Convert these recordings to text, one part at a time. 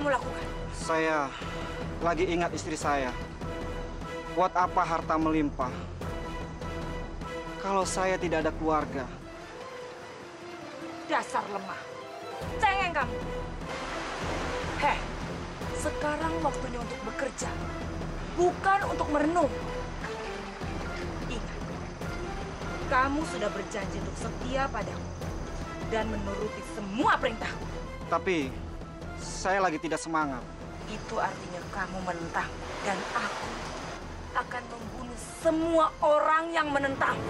kamu lakukan? Saya lagi ingat istri saya. Buat apa harta melimpah kalau saya tidak ada keluarga? Dasar lemah. Cengeng kamu. Heh, sekarang waktunya untuk bekerja, bukan untuk merenung. Ingat, kamu sudah berjanji untuk setia padaku dan menuruti semua perintahku. Tapi saya lagi tidak semangat. Itu artinya kamu menentang, dan aku akan membunuh semua orang yang menentang.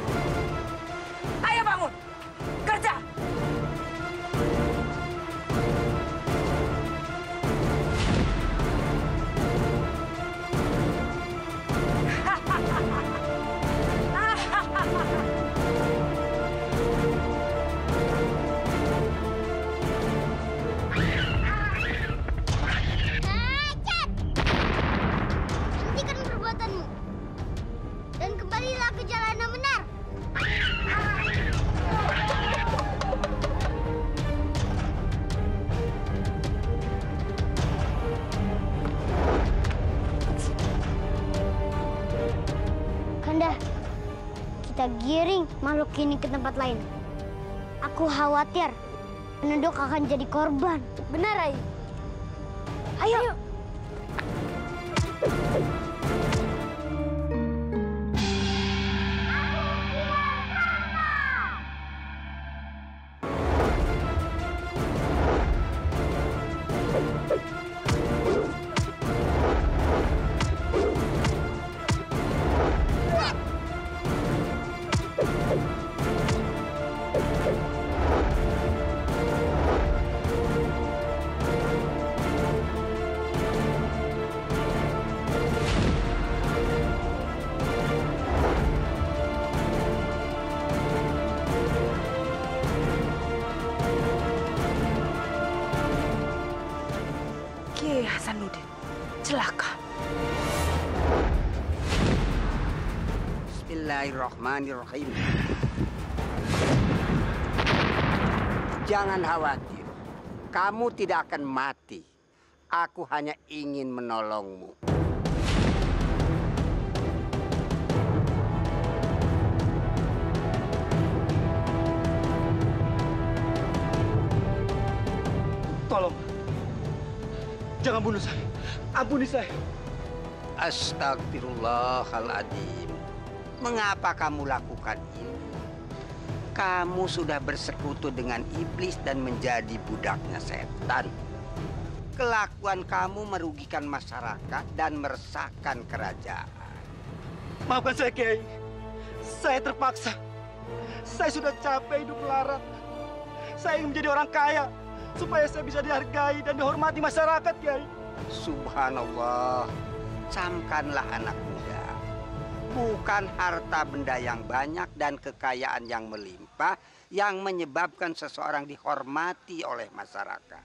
Ayo bangun, kerja! Kita giring makhluk ini ke tempat lain. Aku khawatir penduduk akan jadi korban. Benar, Ayu. Ayo. Celaka. Bismillahirrahmanirrahim. Jangan khawatir. Kamu tidak akan mati. Aku hanya ingin menolongmu. Tolong. Jangan bunuh saya. Ampuni saya. Astagfirullahaladzim. Mengapa kamu lakukan ini? Kamu sudah bersekutu dengan iblis dan menjadi budaknya setan. Kelakuan kamu merugikan masyarakat dan meresahkan kerajaan. Maafkan saya, Kiai. Saya terpaksa. Saya sudah capek hidup melarat. Saya ingin menjadi orang kaya supaya saya bisa dihargai dan dihormati masyarakat, Kiai. Subhanallah, camkanlah anak muda. Bukan harta benda yang banyak dan kekayaan yang melimpah yang menyebabkan seseorang dihormati oleh masyarakat.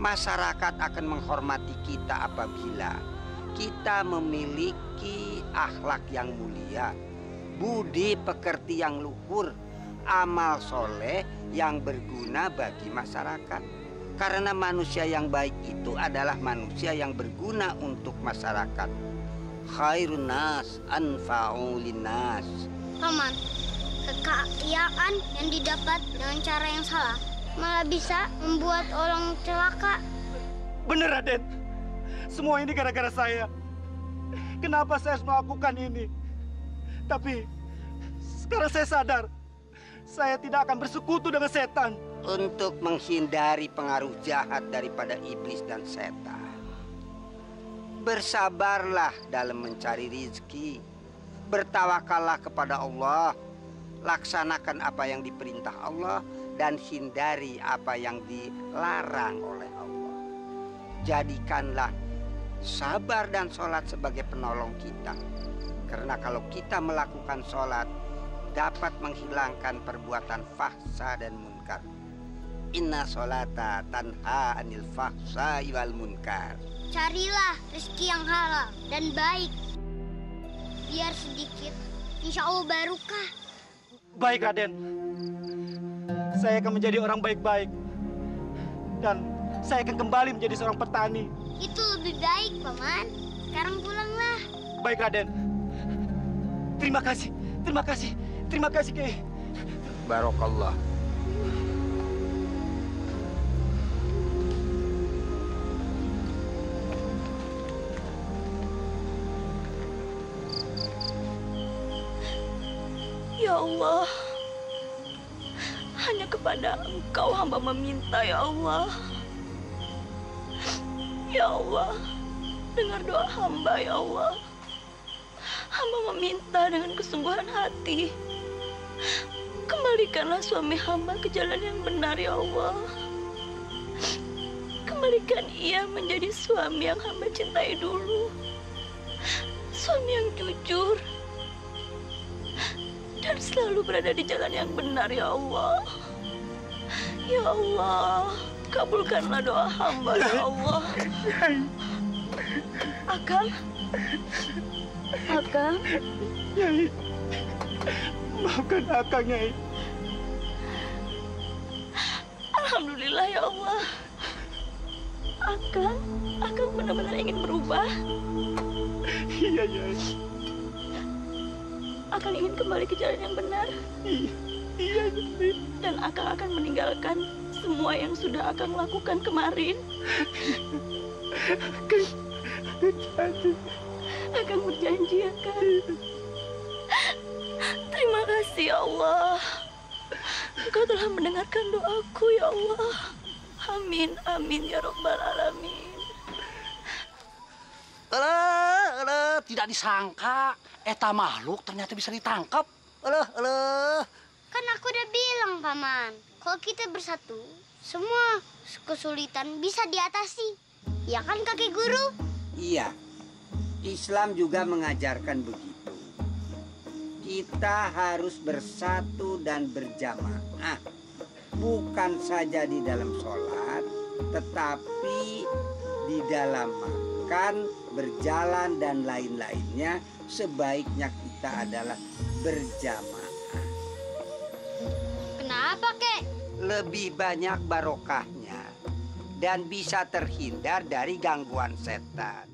Masyarakat akan menghormati kita apabila kita memiliki akhlak yang mulia, budi pekerti yang luhur, amal soleh yang berguna bagi masyarakat. Karena manusia yang baik itu adalah manusia yang berguna untuk masyarakat. Khairun nas anfa'u linnas. Paman, kekayaan yang didapat dengan cara yang salah malah bisa membuat orang celaka. Benar, Raden. Semua ini gara-gara saya. Kenapa saya harus melakukan ini? Tapi sekarang saya sadar, saya tidak akan bersekutu dengan setan. Untuk menghindari pengaruh jahat daripada iblis dan setan, bersabarlah dalam mencari rizki. Bertawakallah kepada Allah. Laksanakan apa yang diperintah Allah dan hindari apa yang dilarang oleh Allah. Jadikanlah sabar dan sholat sebagai penolong kita. Karena kalau kita melakukan sholat dapat menghilangkan perbuatan fahsya dan munkar. Inna sholata tanha anil fahsya wal munkar. Carilah rezeki yang halal dan baik. Biar sedikit, insya Allah barokah. Baik, Raden. Saya akan menjadi orang baik-baik. Dan saya akan kembali menjadi seorang petani. Itu lebih baik, Paman. Sekarang pulanglah. Baik, Raden. Terima kasih, terima kasih, terima kasih, Kiai. Barakallah. Ya Allah, hanya kepada Engkau hamba meminta, ya Allah. Ya Allah, dengar doa hamba, ya Allah. Hamba meminta dengan kesungguhan hati. Kembalikanlah suami hamba ke jalan yang benar, ya Allah. Kembalikan ia menjadi suami yang hamba cintai dulu. Suami yang jujur. Dan selalu berada di jalan yang benar, ya Allah. Ya Allah, kabulkanlah doa hamba, ya Allah. Akang, Akang, Nyai, maafkan Akang, Nyai. Alhamdulillah, ya Allah. Akang, Akang benar-benar ingin berubah. Iya, Nyai. Akang ingin kembali ke jalan yang benar. Iya, dan Akang akan meninggalkan semua yang sudah Akang lakukan kemarin. Akang berjanji, Akang. Terima kasih, ya Allah. Engkau telah mendengarkan doaku, ya Allah. Amin, amin, ya Rabbal Alamin. Tidak disangka, eta makhluk ternyata bisa ditangkap. Kan aku udah bilang, Paman, kalau kita bersatu, semua kesulitan bisa diatasi. Ya kan, Kakek Guru? Iya, Islam juga mengajarkan begitu. Kita harus bersatu dan berjamaah. Bukan saja di dalam sholat, tetapi di dalam makan, berjalan, dan lain-lainnya. Sebaiknya kita adalah berjamaah. Kenapa, Kek? Lebih banyak barokahnya dan bisa terhindar dari gangguan setan.